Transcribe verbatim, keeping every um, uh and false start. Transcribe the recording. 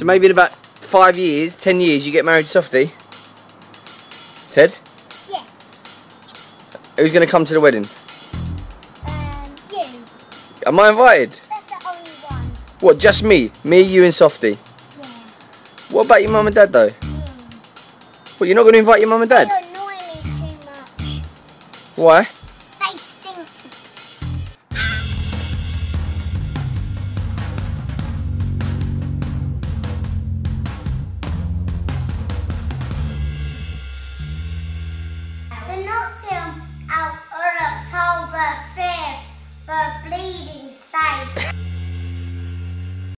So maybe in about five years, ten years, you get married softly. Ted? Yeah. Who's going to come to the wedding? Um, you. Am I invited? That's the only one. What, just me? Me, you and Softy? Yeah. What about your mum and dad though? Mm. What, you're not going to invite your mum and dad? They annoy me too much. Why?